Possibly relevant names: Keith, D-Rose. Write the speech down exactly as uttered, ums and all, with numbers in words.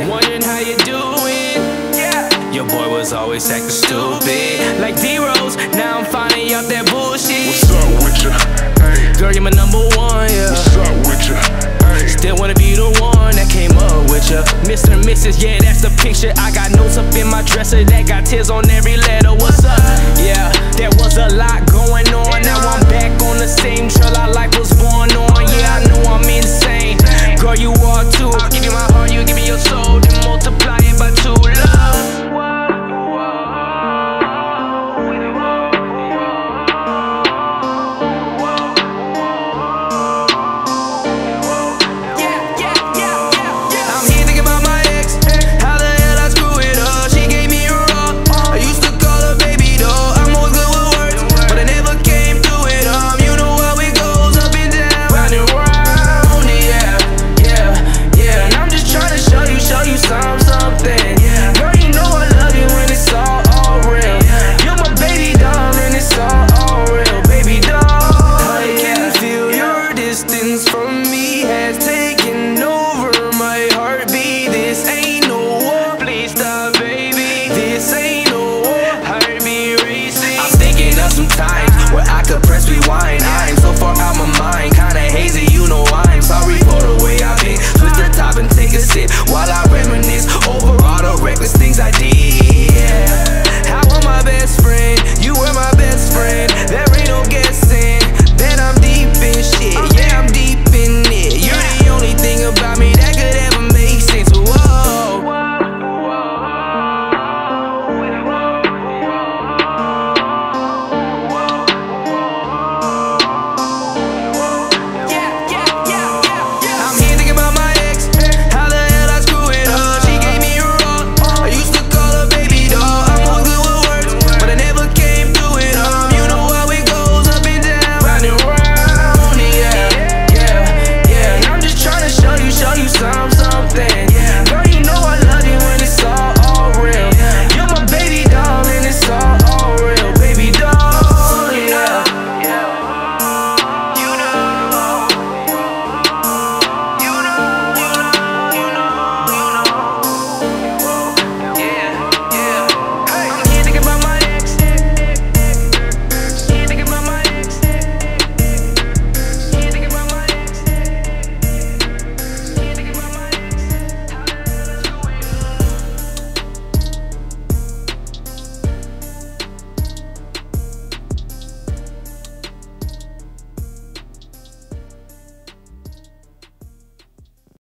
night, wondering how you doing. Yeah. Your boy was always acting stupid, like D-Rose. Now I'm finding out that bullshit. What's up with ya? Ay. Girl, you're my number one. Yeah. What's up with ya? Ay. Still wanna be the one that came up with ya, Mister and Missus Yeah, that's the picture. I got notes up in my dresser that got tears on every leg.